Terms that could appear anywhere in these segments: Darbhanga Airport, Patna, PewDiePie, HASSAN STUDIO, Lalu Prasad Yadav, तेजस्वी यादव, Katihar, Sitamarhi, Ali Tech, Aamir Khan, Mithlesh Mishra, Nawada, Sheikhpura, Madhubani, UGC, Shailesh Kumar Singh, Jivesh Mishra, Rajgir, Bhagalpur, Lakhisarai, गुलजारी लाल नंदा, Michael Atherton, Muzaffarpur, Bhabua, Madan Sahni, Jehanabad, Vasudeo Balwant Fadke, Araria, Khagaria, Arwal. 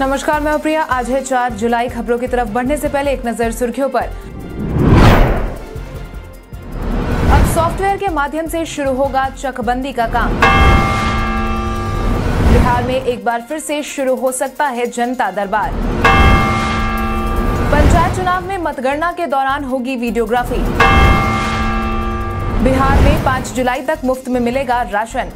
नमस्कार, मैं प्रिया। आज है 4 जुलाई। खबरों की तरफ बढ़ने से पहले एक नजर सुर्खियों पर। अब सॉफ्टवेयर के माध्यम से शुरू होगा चकबंदी का काम। बिहार में एक बार फिर से शुरू हो सकता है जनता दरबार। पंचायत चुनाव में मतगणना के दौरान होगी वीडियोग्राफी। बिहार में 5 जुलाई तक मुफ्त में मिलेगा राशन।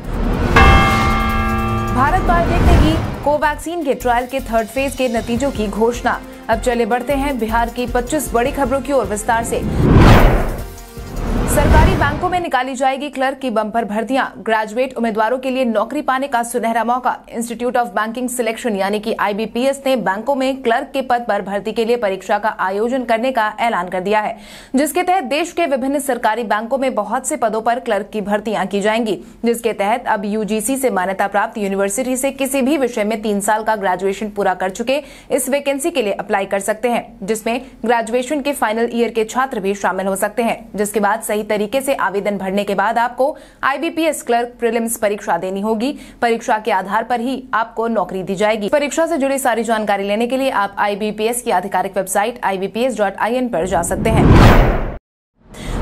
भारत बायोटेक ने की कोवैक्सीन के ट्रायल के 3rd फेज के नतीजों की घोषणा। अब चले बढ़ते हैं बिहार की 25 बड़ी खबरों की ओर विस्तार से। सरकारी बैंकों में निकाली जाएगी क्लर्क की बम्पर भर्तियां। ग्रेजुएट उम्मीदवारों के लिए नौकरी पाने का सुनहरा मौका। इंस्टीट्यूट ऑफ बैंकिंग सिलेक्शन यानी कि IBPS ने बैंकों में क्लर्क के पद पर भर्ती के लिए परीक्षा का आयोजन करने का ऐलान कर दिया है, जिसके तहत देश के विभिन्न सरकारी बैंकों में बहुत से पदों पर क्लर्क की भर्तियां की जाएंगी, जिसके तहत अब UGC से मान्यता प्राप्त यूनिवर्सिटी से किसी भी विषय में 3 साल का ग्रेजुएशन पूरा कर चुके इस वैकेंसी के लिए अप्लाई कर सकते हैं, जिसमें ग्रेजुएशन के फाइनल ईयर के छात्र भी शामिल हो सकते हैं। जिसके बाद सही तरीके से आवेदन भरने के बाद आपको IBPS क्लर्क प्रीलिम्स परीक्षा देनी होगी। परीक्षा के आधार पर ही आपको नौकरी दी जाएगी। परीक्षा से जुड़ी सारी जानकारी लेने के लिए आप IBPS की आधिकारिक वेबसाइट ibps.in पर जा सकते हैं।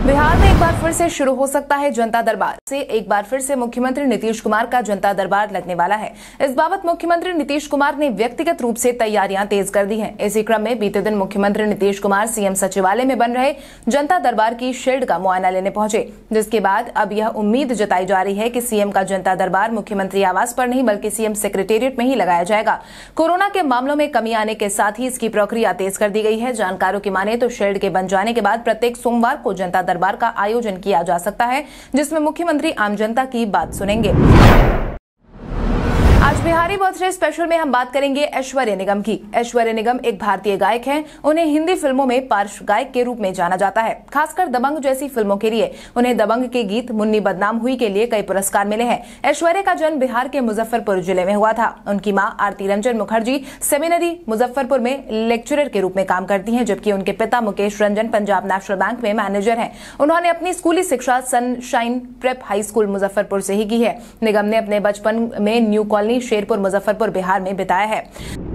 बिहार में एक बार फिर से शुरू हो सकता है जनता दरबार। से एक बार फिर से मुख्यमंत्री नीतीश कुमार का जनता दरबार लगने वाला है। इस बाबत मुख्यमंत्री नीतीश कुमार ने व्यक्तिगत रूप से तैयारियां तेज कर दी हैं। इसी क्रम में बीते दिन मुख्यमंत्री नीतीश कुमार सीएम सचिवालय में बन रहे जनता दरबार की शील्ड का मुआयना लेने पहुंचे, जिसके बाद अब यह उम्मीद जताई जा रही है कि सीएम का जनता दरबार मुख्यमंत्री आवास पर नहीं बल्कि सीएम सेक्रेटेरिएट में ही लगाया जाएगा। कोरोना के मामलों में कमी आने के साथ ही इसकी प्रक्रिया तेज कर दी गई है। जानकारों की माने तो शील्ड के बन जाने के बाद प्रत्येक सोमवार को जनता दरबार का आयोजन किया जा सकता है, जिसमें मुख्यमंत्री आम जनता की बात सुनेंगे। आज बिहारी बर्थडे स्पेशल में हम बात करेंगे ऐश्वर्या निगम की। ऐश्वर्या निगम एक भारतीय गायक हैं। उन्हें हिंदी फिल्मों में पार्श्व गायक के रूप में जाना जाता है, खासकर दबंग जैसी फिल्मों के लिए। उन्हें दबंग के गीत मुन्नी बदनाम हुई के लिए कई पुरस्कार मिले हैं। ऐश्वर्या का जन्म बिहार के मुजफ्फरपुर जिले में हुआ था। उनकी माँ आरती रंजन मुखर्जी सेमिनरी मुजफ्फरपुर में लेक्चरर के रूप में काम करती है, जबकि उनके पिता मुकेश रंजन पंजाब नेशनल बैंक में मैनेजर है। उन्होंने अपनी स्कूली शिक्षा sunshine prep high school Muzaffarpur से ही की है। निगम ने अपने बचपन में न्यू कॉलोनी शेरपुर मुजफ्फरपुर बिहार में बिताया है।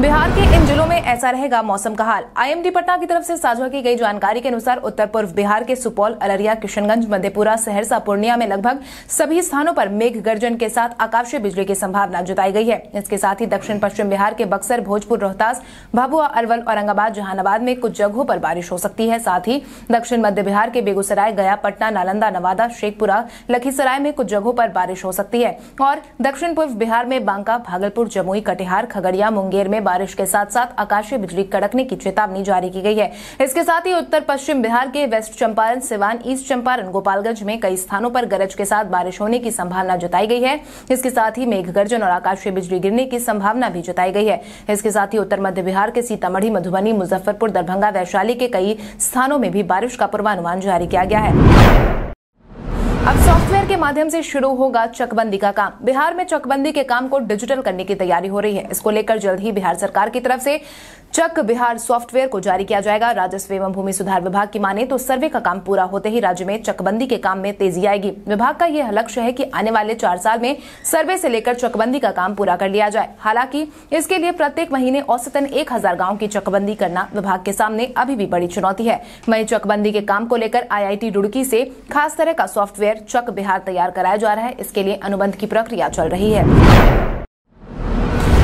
बिहार के इन जिलों में ऐसा रहेगा मौसम का हाल। IMD पटना की तरफ से साझा की गई जानकारी के अनुसार उत्तर पूर्व बिहार के सुपौल, अररिया, किशनगंज, मधेपुरा, सहरसा, पूर्णिया में लगभग सभी स्थानों पर मेघ गर्जन के साथ आकाशीय बिजली की संभावना जताई गई है। इसके साथ ही दक्षिण पश्चिम बिहार के बक्सर, भोजपुर, रोहतास, भभुआ, अरवल, औरंगाबाद, जहानाबाद में कुछ जगहों पर बारिश हो सकती है। साथ ही दक्षिण मध्य बिहार के बेगूसराय, गया, पटना, नालंदा, नवादा, शेखपुरा, लखीसराय में कुछ जगहों पर बारिश हो सकती है। और दक्षिण पूर्व बिहार में बांका, भागलपुर, जमुई, कटिहार, खगड़िया, मुंगेर में बारिश के साथ साथ आकाशीय बिजली कड़कने की चेतावनी जारी की गई है। इसके साथ ही उत्तर पश्चिम बिहार के वेस्ट चंपारण, सिवान, ईस्ट चंपारण, गोपालगंज में कई स्थानों पर गरज के साथ बारिश होने की संभावना जताई गई है। इसके साथ ही मेघ गर्जन और आकाशीय बिजली गिरने की संभावना भी जताई गई है। इसके साथ ही उत्तर मध्य बिहार के सीतामढ़ी, मधुबनी, मुजफ्फरपुर, दरभंगा, वैशाली के कई स्थानों में भी बारिश का पूर्वानुमान जारी किया गया है। अब सॉफ्टवेयर के माध्यम से शुरू होगा चकबंदी का काम। बिहार में चकबंदी के काम को डिजिटल करने की तैयारी हो रही है। इसको लेकर जल्द ही बिहार सरकार की तरफ से चक बिहार सॉफ्टवेयर को जारी किया जाएगा। राजस्व एवं भूमि सुधार विभाग की माने तो सर्वे का काम पूरा होते ही राज्य में चकबंदी के काम में तेजी आएगी। विभाग का यह लक्ष्य है कि आने वाले 4 साल में सर्वे से लेकर चकबंदी का काम पूरा कर लिया जाए। हालांकि इसके लिए प्रत्येक महीने औसतन 1000 गाँव की चकबंदी करना विभाग के सामने अभी भी बड़ी चुनौती है। वहीं चकबंदी के काम को लेकर IIT रुड़की से खास तरह का सॉफ्टवेयर चक बिहार तैयार कराया जा रहा है। इसके लिए अनुबंध की प्रक्रिया चल रही है।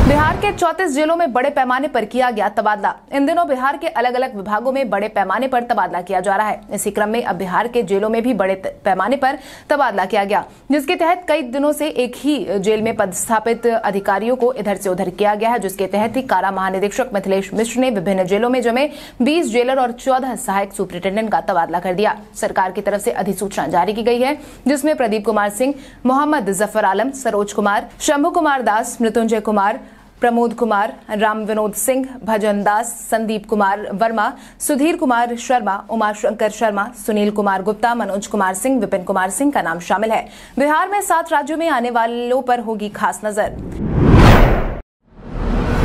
बिहार के 34 जिलों में बड़े पैमाने पर किया गया तबादला। इन दिनों बिहार के अलग अलग विभागों में बड़े पैमाने पर तबादला किया जा रहा है। इसी क्रम में अब बिहार के जेलों में भी बड़े पैमाने पर तबादला किया गया, जिसके तहत कई दिनों से एक ही जेल में पदस्थापित अधिकारियों को इधर से उधर किया गया है। जिसके तहत ही कारा महानिरीक्षक मिथिलेश मिश्र ने विभिन्न जेलों में जमे 20 जेलर और 14 सहायक सुप्रिंटेंडेंट का तबादला कर दिया। सरकार की तरफ से अधिसूचना जारी की गई है, जिसमें प्रदीप कुमार सिंह, मोहम्मद जफर आलम, सरोज कुमार, शंभू कुमार दास, मृत्युंजय कुमार, प्रमोद कुमार, राम विनोद सिंह, भजन दास, संदीप कुमार वर्मा, सुधीर कुमार शर्मा, उमाशंकर शर्मा, सुनील कुमार गुप्ता, मनोज कुमार सिंह, विपिन कुमार सिंह का नाम शामिल है। बिहार में 7 राज्यों में आने वालों पर होगी खास नजर।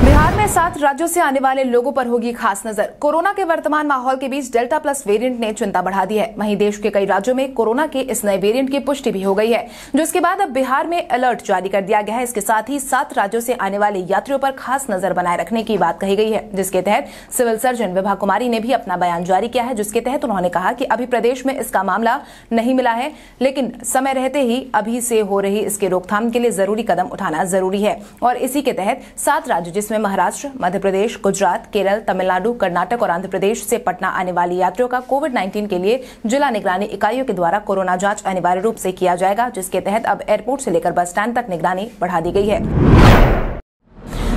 बिहार में हमारे साथ राज्यों से आने वाले लोगों पर होगी खास नजर। कोरोना के वर्तमान माहौल के बीच डेल्टा प्लस वेरिएंट ने चिंता बढ़ा दी है। वहीं देश के कई राज्यों में कोरोना के इस नए वेरिएंट की पुष्टि भी हो गई है, जिसके बाद अब बिहार में अलर्ट जारी कर दिया गया है। इसके साथ ही 7 राज्यों से आने वाले यात्रियों पर खास नजर बनाए रखने की बात कही गई है, जिसके तहत सिविल सर्जन विभा कुमारी ने भी अपना बयान जारी किया है, जिसके तहत उन्होंने कहा कि अभी प्रदेश में इसका मामला नहीं मिला है, लेकिन समय रहते ही अभी से हो रही इसके रोकथाम के लिए जरूरी कदम उठाना जरूरी है। और इसी के तहत 7 राज्य जिसमें महाराष्ट्र, मध्य प्रदेश, गुजरात, केरल, तमिलनाडु, कर्नाटक और आंध्र प्रदेश से पटना आने वाले यात्रियों का कोविड-19 के लिए जिला निगरानी इकाइयों के द्वारा कोरोना जांच अनिवार्य रूप से किया जाएगा, जिसके तहत अब एयरपोर्ट से लेकर बस स्टैंड तक निगरानी बढ़ा दी गई है।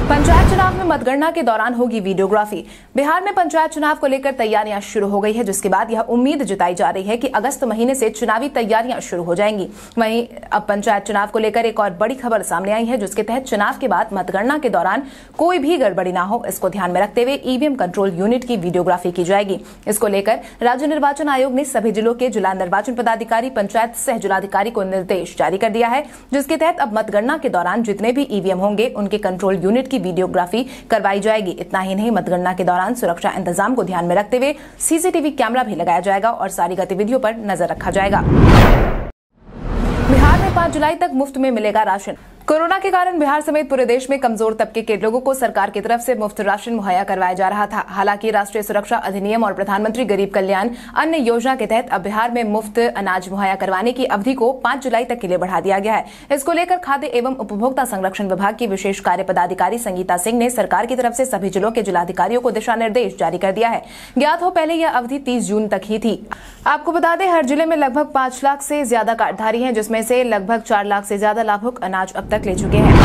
पंचायत चुनाव में मतगणना के दौरान होगी वीडियोग्राफी। बिहार में पंचायत चुनाव को लेकर तैयारियां शुरू हो गई है, जिसके बाद यह उम्मीद जताई जा रही है कि अगस्त महीने से चुनावी तैयारियां शुरू हो जाएंगी। वहीं अब पंचायत चुनाव को लेकर एक और बड़ी खबर सामने आई है, जिसके तहत चुनाव के बाद मतगणना के दौरान कोई भी गड़बड़ी ना हो, इसको ध्यान में रखते हुए ईवीएम कंट्रोल यूनिट की वीडियोग्राफी की जाएगी। इसको लेकर राज्य निर्वाचन आयोग ने सभी जिलों के जिला निर्वाचन पदाधिकारी, पंचायत सह जिलाधिकारी को निर्देश जारी कर दिया है, जिसके तहत अब मतगणना के दौरान जितने भी ईवीएम होंगे उनके कंट्रोल यूनिट वीडियोग्राफी करवाई जाएगी। इतना ही नहीं, मतगणना के दौरान सुरक्षा इंतजाम को ध्यान में रखते हुए सीसीटीवी कैमरा भी लगाया जाएगा और सारी गतिविधियों पर नजर रखा जाएगा। बिहार में 5 जुलाई तक मुफ्त में मिलेगा राशन। कोरोना के कारण बिहार समेत पूरे देश में कमजोर तबके के लोगों को सरकार की तरफ से मुफ्त राशन मुहैया करवाया जा रहा था। हालांकि राष्ट्रीय सुरक्षा अधिनियम और प्रधानमंत्री गरीब कल्याण अन्न योजना के तहत अब बिहार में मुफ्त अनाज मुहैया करवाने की अवधि को 5 जुलाई तक के लिए बढ़ा दिया गया है। इसको लेकर खाद्य एवं उपभोक्ता संरक्षण विभाग की विशेष कार्य पदाधिकारी संगीता सिंह ने सरकार की तरफ से सभी जिलों के जिलाधिकारियों को दिशा निर्देश जारी कर दिया है। ज्ञात हो पहले यह अवधि 30 जून तक ही थी। आपको बता दें, हर जिले में लगभग 5 लाख से ज्यादा कार्डधारी है, जिसमें से लगभग 4 लाख से ज्यादा लाभुक अनाज अब ले चुके हैं।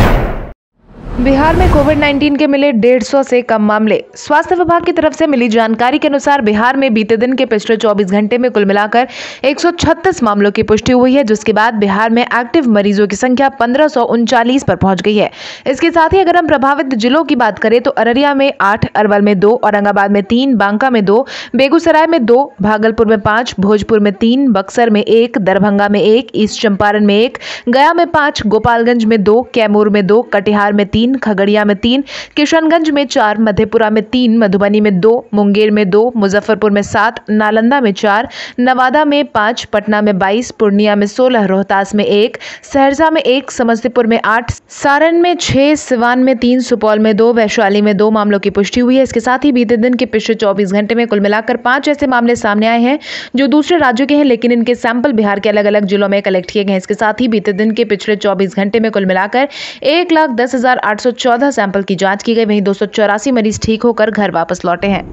बिहार में कोविड-19 के मिले 150 से कम मामले। स्वास्थ्य विभाग की तरफ से मिली जानकारी के अनुसार बिहार में बीते दिन के पिछले 24 घंटे में कुल मिलाकर 136 मामलों की पुष्टि हुई है, जिसके बाद बिहार में एक्टिव मरीजों की संख्या 1539 पर पहुंच गई है। इसके साथ ही अगर हम प्रभावित जिलों की बात करें तो अररिया में 8, अरवल में 2, औरंगाबाद में 3, बांका में 2, बेगूसराय में 2, भागलपुर में 5, भोजपुर में 3, बक्सर में 1, दरभंगा में 1, ईस्ट चंपारण में 1, गया में 5, गोपालगंज में 2, कैमूर में 2, कटिहार में 3, खगड़िया में 3, किशनगंज में 4, मधेपुरा में 3, मधुबनी में 2, मुंगेर में 2, मुजफ्फरपुर में 7, नालंदा में 4, नवादा में 5, पटना में 22, पूर्णिया में 16, रोहतास में 1, सहरसा में 1, समस्तीपुर में 8, सारण में 6, सिवान में 3, सुपौल में 2, वैशाली में 2 मामलों की पुष्टि हुई है। इसके साथ ही बीते दिन के पिछले 24 घंटे में कुल मिलाकर 5 ऐसे मामले सामने आए हैं जो दूसरे राज्यों के हैं, लेकिन इनके सैंपल बिहार के अलग अलग जिलों में कलेक्ट किए गए। इसके साथ ही बीते दिन के पिछले 24 घंटे में कुल मिलाकर 1,10,814 सैंपल की जांच की गई। वहीं 284 मरीज ठीक होकर घर वापस लौटे हैं।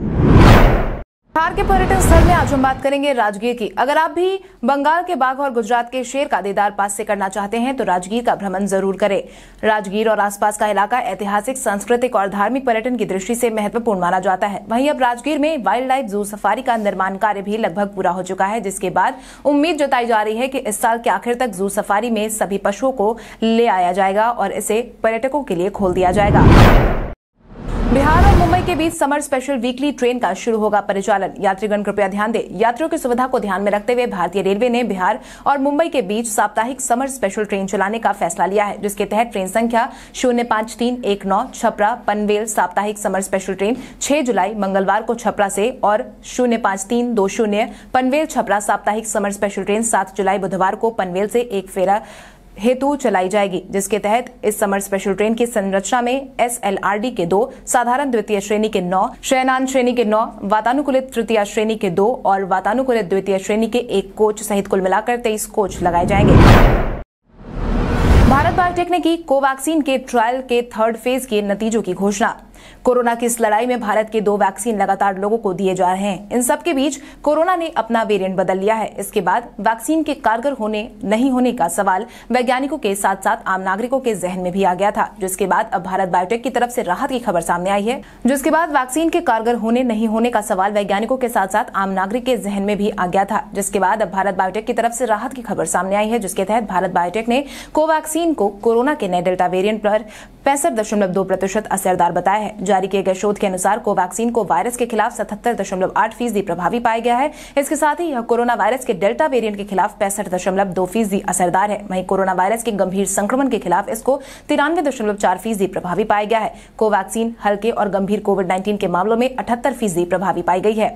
बिहार के पर्यटन स्थल में आज हम बात करेंगे राजगीर की। अगर आप भी बंगाल के बाघ और गुजरात के शेर का दीदार पास से करना चाहते हैं तो राजगीर का भ्रमण जरूर करें। राजगीर और आसपास का इलाका ऐतिहासिक, सांस्कृतिक और धार्मिक पर्यटन की दृष्टि से महत्वपूर्ण माना जाता है। वहीं अब राजगीर में वाइल्ड लाइफ जू सफारी का निर्माण कार्य भी लगभग पूरा हो चुका है, जिसके बाद उम्मीद जताई जा रही है कि इस साल के आखिर तक जू सफारी में सभी पशुओं को ले आया जाएगा और इसे पर्यटकों के लिए खोल दिया जाएगा। बिहार और मुंबई के बीच समर स्पेशल वीकली ट्रेन का शुरू होगा परिचालन। यात्रीगण कृपया ध्यान दें। यात्रियों की सुविधा को ध्यान में रखते हुए भारतीय रेलवे ने बिहार और मुंबई के बीच साप्ताहिक समर स्पेशल ट्रेन चलाने का फैसला लिया है, जिसके तहत ट्रेन संख्या 05319 छपरा पनवेल साप्ताहिक समर स्पेशल ट्रेन 6 जुलाई मंगलवार को छपरा से और 05320 पनवेल छपरा साप्ताहिक समर स्पेशल ट्रेन 7 जुलाई बुधवार को पनवेल से एक फेरा हेतु चलाई जाएगी, जिसके तहत इस समर स्पेशल ट्रेन की संरचना में SLRD के 2, साधारण द्वितीय श्रेणी के 9, शयनान श्रेणी के 9, वातानुकूलित तृतीय श्रेणी के 2 और वातानुकूलित द्वितीय श्रेणी के 1 कोच सहित कुल मिलाकर 23 कोच लगाए जाएंगे। भारत बायोटेक ने की कोवैक्सीन के ट्रायल के 3rd फेज के नतीजों की घोषणा। कोरोना की इस लड़ाई में भारत के 2 वैक्सीन लगातार लोगों को दिए जा रहे हैं। इन सब के बीच कोरोना ने अपना वेरिएंट बदल लिया है। इसके बाद वैक्सीन के कारगर होने नहीं होने का सवाल वैज्ञानिकों के साथ साथ आम नागरिकों के जहन में भी आ गया था, जिसके बाद अब भारत बायोटेक की तरफ से राहत की खबर सामने आई है, जिसके बाद वैक्सीन के कारगर होने नहीं होने का सवाल वैज्ञानिकों के साथ साथ आम नागरिक के जहन में भी आ गया था, जिसके बाद अब भारत बायोटेक की तरफ से राहत की खबर सामने आई है, जिसके तहत भारत बायोटेक ने कोवैक्सीन को कोरोना के नए डेल्टा वेरिएंट पर 65.2% असरदार बताया है। है। जारी किए गए शोध के अनुसार कोवैक्सीन को वायरस के खिलाफ 77.8% प्रभावी पाया गया है। इसके साथ ही यह कोरोना वायरस के डेल्टा वेरिएंट के खिलाफ 65.2% असरदार है। वहीं कोरोना वायरस के गंभीर संक्रमण के खिलाफ इसको 93.4% प्रभावी पाया गया है। कोवैक्सीन हल्के और गंभीर कोविड-19 के मामलों में 78% प्रभावी पाई गई है।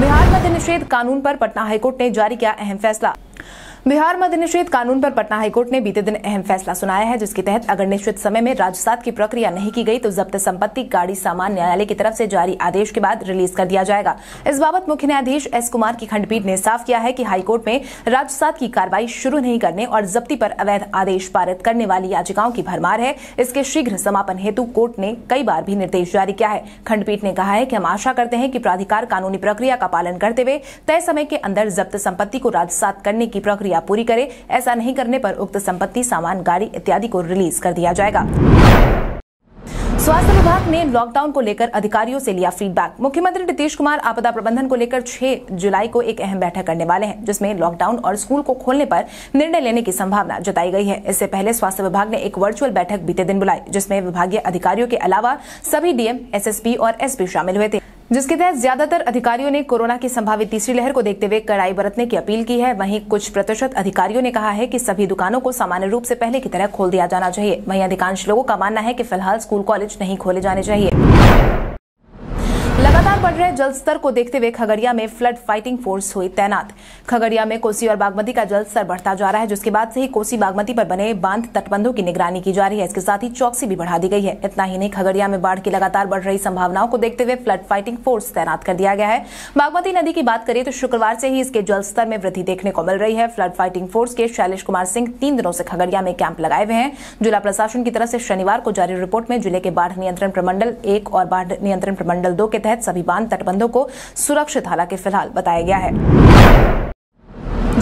बिहार मद्य निषेध कानून पर पटना हाईकोर्ट ने जारी किया अहम फैसला। बिहार मद्य निषेध कानून पर पटना हाईकोर्ट ने बीते दिन अहम फैसला सुनाया है, जिसके तहत अगर निश्चित समय में राजसात की प्रक्रिया नहीं की गई तो जब्त संपत्ति, गाड़ी, सामान न्यायालय की तरफ से जारी आदेश के बाद रिलीज कर दिया जाएगा। इस बाबत मुख्य न्यायाधीश एस कुमार की खंडपीठ ने साफ किया है कि हाईकोर्ट में राजसात की कार्रवाई शुरू नहीं करने और जब्ती पर अवैध आदेश पारित करने वाली याचिकाओं की भरमार है। इसके शीघ्र समापन हेतु कोर्ट ने कई बार भी निर्देश जारी किया है। खंडपीठ ने कहा है कि हम आशा करते हैं कि प्राधिकार कानूनी प्रक्रिया का पालन करते हुए तय समय के अंदर जब्त संपत्ति को राजसात करने की प्रक्रिया पूरी करे। ऐसा नहीं करने पर उक्त संपत्ति, सामान, गाड़ी इत्यादि को रिलीज कर दिया जाएगा। स्वास्थ्य विभाग ने लॉकडाउन को लेकर अधिकारियों से लिया फीडबैक। मुख्यमंत्री नीतीश कुमार आपदा प्रबंधन को लेकर 6 जुलाई को एक अहम बैठक करने वाले हैं, जिसमें लॉकडाउन और स्कूल को खोलने पर निर्णय लेने की संभावना जताई गई है। इससे पहले स्वास्थ्य विभाग ने एक वर्चुअल बैठक बीते दिन बुलाई, जिसमें विभागीय अधिकारियों के अलावा सभी डीएम, एसएसपी और एसपी शामिल हुए थे, जिसके तहत ज्यादातर अधिकारियों ने कोरोना की संभावित तीसरी लहर को देखते हुए कड़ाई बरतने की अपील की है। वहीं कुछ प्रतिशत अधिकारियों ने कहा है कि सभी दुकानों को सामान्य रूप से पहले की तरह खोल दिया जाना चाहिए। वहीं अधिकांश लोगों का मानना है कि फिलहाल स्कूल कॉलेज नहीं खोले जाने चाहिए। लगातार बढ़ रहे जल स्तर को देखते हुए खगड़िया में फ्लड फाइटिंग फोर्स हुई तैनात। खगड़िया में कोसी और बागमती का जल स्तर बढ़ता जा रहा है, जिसके बाद से ही कोसी बागमती पर बने बांध तटबंधों की निगरानी की जा रही है। इसके साथ ही चौकसी भी बढ़ा दी गई है। इतना ही नहीं, खगड़िया में बाढ़ की लगातार बढ़ रही संभावनाओं को देखते हुए फ्लड फाइटिंग फोर्स तैनात कर दिया गया है। बागमती नदी की बात करें तो शुक्रवार से ही इसके जल स्तर में वृद्धि देखने को मिल रही है। फ्लड फाइटिंग फोर्स के शैलेश कुमार सिंह 3 दिनों से खगड़िया में कैंप लगाए हुए हैं। जिला प्रशासन की तरफ से शनिवार को जारी रिपोर्ट में जिले के बाढ़ नियंत्रण प्रमंडल 1 और बाढ़ नियंत्रण प्रमंडल 2 के तहत सभी बांध तटबंधों को सुरक्षित हालात के फिलहाल बताया गया है।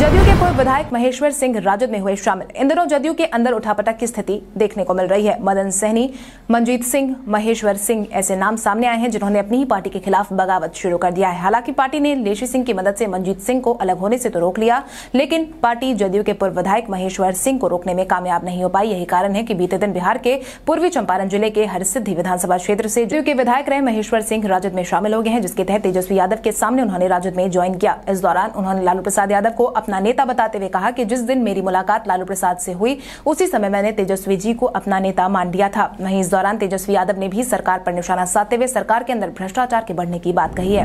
जदयू के पूर्व विधायक महेश्वर सिंह राजद में हुए शामिल। इन दिनों जदयू के अंदर उठापटक की स्थिति देखने को मिल रही है। मदन सहनी, मंजीत सिंह, महेश्वर सिंह ऐसे नाम सामने आए हैं जिन्होंने अपनी ही पार्टी के खिलाफ बगावत शुरू कर दिया है। हालांकि पार्टी ने लेशी सिंह की मदद से मंजीत सिंह को अलग होने से तो रोक लिया, लेकिन पार्टी जदयू के पूर्व विधायक महेश्वर सिंह को रोकने में कामयाब नहीं हो पाई। यही कारण है कि बीते दिन बिहार के पूर्वी चंपारण जिले के हरसिद्धि विधानसभा क्षेत्र से जदयू के विधायक रहे महेश्वर सिंह राजद में शामिल हो गए हैं, जिसके तहत तेजस्वी यादव के सामने उन्होंने राजद में ज्वाइन किया। इस दौरान उन्होंने लालू प्रसाद यादव को अपना नेता बताते हुए कहा कि जिस दिन मेरी मुलाकात लालू प्रसाद से हुई उसी समय मैंने तेजस्वी जी को अपना नेता मान लिया था। वहीं इस दौरान तेजस्वी यादव ने भी सरकार पर निशाना साधते हुए सरकार के अंदर भ्रष्टाचार के बढ़ने की बात कही है।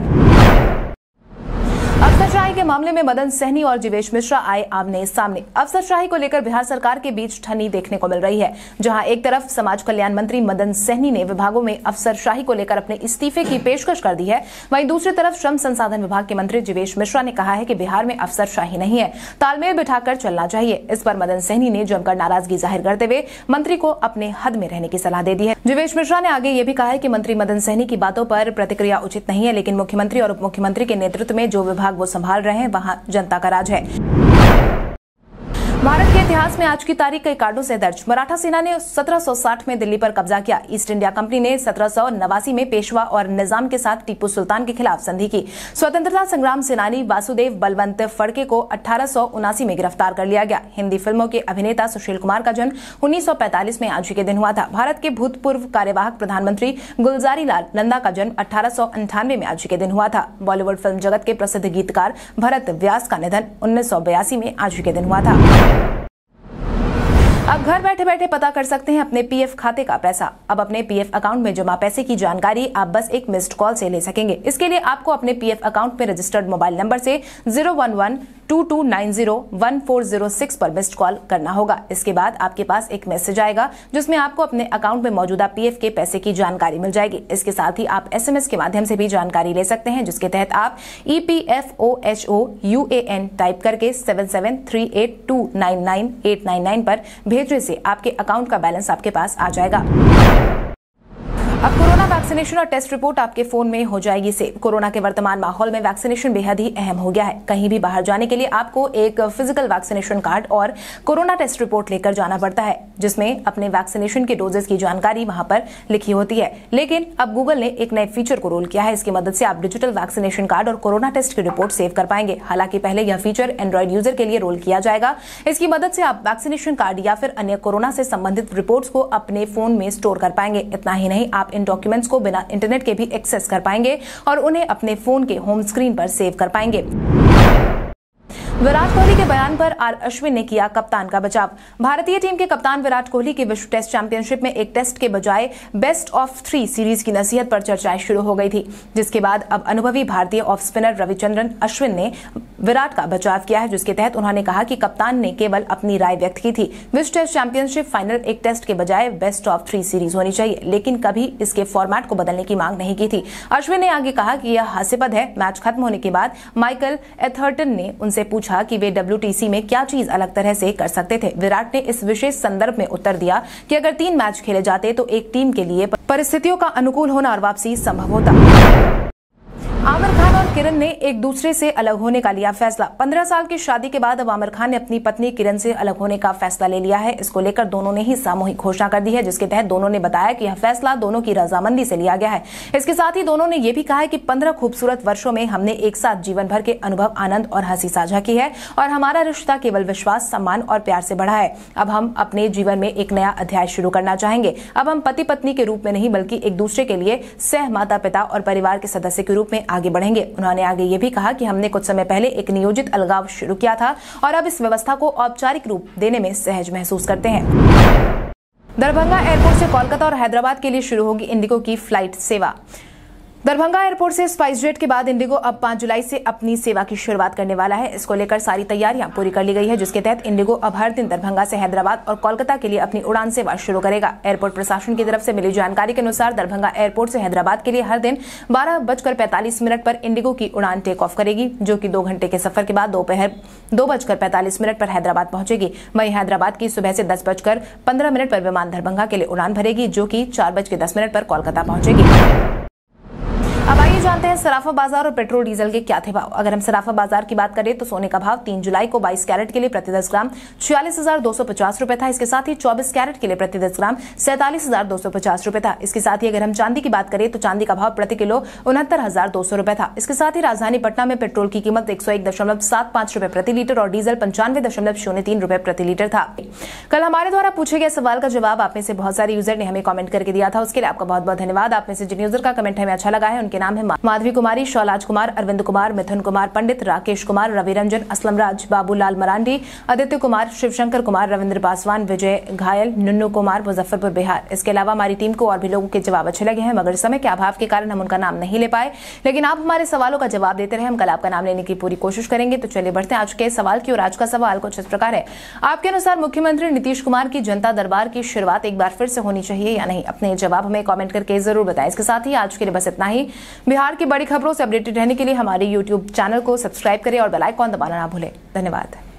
अफसरशाही के मामले में मदन सहनी और जीवेश मिश्रा आए आमने सामने। अफसरशाही को लेकर बिहार सरकार के बीच ठनी देखने को मिल रही है, जहां एक तरफ समाज कल्याण मंत्री मदन सहनी ने विभागों में अफसरशाही को लेकर अपने इस्तीफे की पेशकश कर दी है। वहीं दूसरी तरफ श्रम संसाधन विभाग के मंत्री जीवेश मिश्रा ने कहा है कि बिहार में अफसरशाही नहीं है, तालमेल बिठाकर चलना चाहिए। इस पर मदन सहनी ने जमकर नाराजगी जाहिर करते हुए मंत्री को अपने हद में रहने की सलाह दे दी है। जीवेश मिश्रा ने आगे ये भी कहा है कि मंत्री मदन सहनी की बातों पर प्रतिक्रिया उचित नहीं है, लेकिन मुख्यमंत्री और उप मुख्यमंत्री के नेतृत्व में जो विभाग वो संभाल रहे हैं वहां जनता का राज है। भारत के इतिहास में आज की तारीख कई कार्डों से दर्ज। मराठा सेना ने 1760 में दिल्ली पर कब्जा किया। ईस्ट इंडिया कंपनी ने 1789 में पेशवा और निजाम के साथ टीपू सुल्तान के खिलाफ संधि की। स्वतंत्रता संग्राम सेनानी वासुदेव बलवंत फड़के को 1879 में गिरफ्तार कर लिया गया। हिंदी फिल्मों के अभिनेता सुशील कुमार का जन्म 1945 में आज ही के दिन हुआ था। भारत के भूतपूर्व कार्यवाहक प्रधानमंत्री गुलजारी लाल नंदा का जन्म 1898 में आज ही के दिन हुआ था। बॉलीवुड फिल्म जगत के प्रसिद्ध गीतकार भरत व्यास का निधन 1982 में आज ही के दिन हुआ था। अब घर बैठे बैठे पता कर सकते हैं अपने पीएफ खाते का पैसा। अब अपने पीएफ अकाउंट में जमा पैसे की जानकारी आप बस एक मिस्ड कॉल से ले सकेंगे। इसके लिए आपको अपने पीएफ अकाउंट में रजिस्टर्ड मोबाइल नंबर से 01122901406 पर मिस्ड कॉल करना होगा। इसके बाद आपके पास एक मैसेज आएगा जिसमें आपको अपने अकाउंट में मौजूदा पीएफ के पैसे की जानकारी मिल जाएगी। इसके साथ ही आप एसएमएस के माध्यम से भी जानकारी ले सकते हैं, जिसके तहत आप EPFOHOUAN टाइप करके 7738299899 पर भेजने से आपके अकाउंट का बैलेंस आपके पास आ जाएगा। अब कोरोना वैक्सीनेशन और टेस्ट रिपोर्ट आपके फोन में हो जाएगी सेव। कोरोना के वर्तमान माहौल में वैक्सीनेशन बेहद ही अहम हो गया है। कहीं भी बाहर जाने के लिए आपको एक फिजिकल वैक्सीनेशन कार्ड और कोरोना टेस्ट रिपोर्ट लेकर जाना पड़ता है, जिसमें अपने वैक्सीनेशन के डोजेस की जानकारी वहां पर लिखी होती है। लेकिन अब गूगल ने एक नए फीचर को रोल किया है। इसकी मदद से आप डिजिटल वैक्सीनेशन कार्ड और कोरोना टेस्ट की रिपोर्ट सेव कर पाएंगे। हालांकि पहले यह फीचर एंड्रॉइड यूजर के लिए रोल किया जाएगा। इसकी मदद से आप वैक्सीनेशन कार्ड या फिर अन्य कोरोना से संबंधित रिपोर्ट्स को अपने फोन में स्टोर कर पाएंगे। इतना ही नहीं, आप इन डॉक्यूमेंट्स को बिना इंटरनेट के भी एक्सेस कर पाएंगे और उन्हें अपने फोन के होम स्क्रीन पर सेव कर पाएंगे। विराट कोहली के बयान पर आर अश्विन ने किया कप्तान का बचाव। भारतीय टीम के कप्तान विराट कोहली की विश्व टेस्ट चैंपियनशिप में एक टेस्ट के बजाय बेस्ट ऑफ 3 सीरीज की नसीहत पर चर्चाएं शुरू हो गई थी, जिसके बाद अब अनुभवी भारतीय ऑफ स्पिनर रविचंद्रन अश्विन ने विराट का बचाव किया है, जिसके तहत उन्होंने कहा कि कप्तान ने केवल अपनी राय व्यक्त की थी। विश्व टेस्ट चैंपियनशिप फाइनल एक टेस्ट के बजाय बेस्ट ऑफ 3 सीरीज होनी चाहिए, लेकिन कभी इसके फॉर्मेट को बदलने की मांग नहीं की थी। अश्विन ने आगे कहा कि यह हास्यपद है। मैच खत्म होने के बाद माइकल एथर्टन ने उनसे पूछा कि वे WTC में क्या चीज अलग तरह से कर सकते थे। विराट ने इस विशेष संदर्भ में उत्तर दिया कि अगर 3 मैच खेले जाते तो एक टीम के लिए परिस्थितियों का अनुकूल होना और वापसी संभव होता। आमिर खान और किरण ने एक दूसरे से अलग होने का लिया फैसला। 15 साल की शादी के बाद अब आमिर खान ने अपनी पत्नी किरण से अलग होने का फैसला ले लिया है। इसको लेकर दोनों ने ही सामूहिक घोषणा कर दी है, जिसके तहत दोनों ने बताया कि यह फैसला दोनों की रजामंदी से लिया गया है। इसके साथ ही दोनों ने ये भी कहा है कि 15 खूबसूरत वर्षों में हमने एक साथ जीवन भर के अनुभव, आनंद और हंसी साझा की है और हमारा रिश्ता केवल विश्वास, सम्मान और प्यार से बढ़ा है। अब हम अपने जीवन में एक नया अध्याय शुरू करना चाहेंगे। अब हम पति पत्नी के रूप में नहीं, बल्कि एक दूसरे के लिए सह माता पिता और परिवार के सदस्य के रूप में आगे बढ़ेंगे। उन्होंने आगे ये भी कहा कि हमने कुछ समय पहले एक नियोजित अलगाव शुरू किया था और अब इस व्यवस्था को औपचारिक रूप देने में सहज महसूस करते हैं। दरभंगा एयरपोर्ट से कोलकाता और हैदराबाद के लिए शुरू होगी इंडिगो की फ्लाइट सेवा। दरभंगा एयरपोर्ट से स्पाइसजेट के बाद इंडिगो अब 5 जुलाई से अपनी सेवा की शुरुआत करने वाला है। इसको लेकर सारी तैयारियां पूरी कर ली गई है, जिसके तहत इंडिगो अब हर दिन दरभंगा से हैदराबाद और कोलकाता के लिए अपनी उड़ान सेवा शुरू करेगा। एयरपोर्ट प्रशासन की तरफ से मिली जानकारी के अनुसार दरभंगा एयरपोर्ट से हैदराबाद के लिए हर दिन 12:45 पर इंडिगो की उड़ान टेक ऑफ करेगी, जो कि 2 घंटे के सफर के बाद दोपहर 2:45 पर हैदराबाद पहुंचेगी। वहीं हैदराबाद की सुबह से 10:15 पर विमान दरभंगा के लिए उड़ान भरेगी, जो कि 4:10 पर कोलकाता पहुंचेगी। अब आइए जानते हैं सराफा बाजार और पेट्रोल डीजल के क्या थे भाव। अगर हम सराफा बाजार की बात करें तो सोने का भाव 3 जुलाई को 22 कैरेट के लिए प्रति 10 ग्राम 46,250 रुपए था। इसके साथ ही 24 कैरेट के लिए प्रति 10 ग्राम 47,250 रुपए था। इसके साथ ही अगर हम चांदी की बात करें तो चांदी का भाव प्रति किलो 69,200 रुपए था। इसके साथ ही राजधानी पटना में पेट्रोल की कीमत 101.75 रुपए प्रति लीटर और डीजल 95.03 रुपए प्रति लीटर था। कल हमारे द्वारा पूछे गए सवाल का जवाब आप में से बहुत सारे यूजर ने हमें कमेंट करके दिया था, उसके लिए आपका बहुत बहुत धन्यवाद। आप में से जिन यूजर का कमेंट हमें अच्छा लगा है, उनके नाम है माधवी कुमारी, शौलाज कुमार, अरविंद कुमार, मिथुन कुमार, पंडित राकेश कुमार, रवि रंजन, असलम राज, बाबूलाल मरांडी, आदित्य कुमार, शिवशंकर कुमार, रविंद्र पासवान, विजय घायल, नुन्नू कुमार, मुजफ्फरपुर, बिहार। इसके अलावा हमारी टीम को और भी लोगों के जवाब अच्छे लगे हैं, मगर समय के अभाव के कारण हम उनका नाम नहीं ले पाए। लेकिन आप हमारे सवालों का जवाब देते रहे, हम कल आपका नाम लेने की पूरी कोशिश करेंगे। तो चलिए बढ़ते हैं आज के सवाल की ओर। आज का सवाल कुछ इस प्रकार है, आपके अनुसार मुख्यमंत्री नीतीश कुमार की जनता दरबार की शुरुआत एक बार फिर से होनी चाहिए या नहीं? अपने जवाब हमें कमेंट करके जरूर बताएं। इसके साथ ही आज के लिए बस इतना ही। बिहार की बड़ी खबरों से अपडेटेड रहने के लिए हमारे YouTube चैनल को सब्सक्राइब करें और बेल आइकॉन दबाना ना भूलें। धन्यवाद।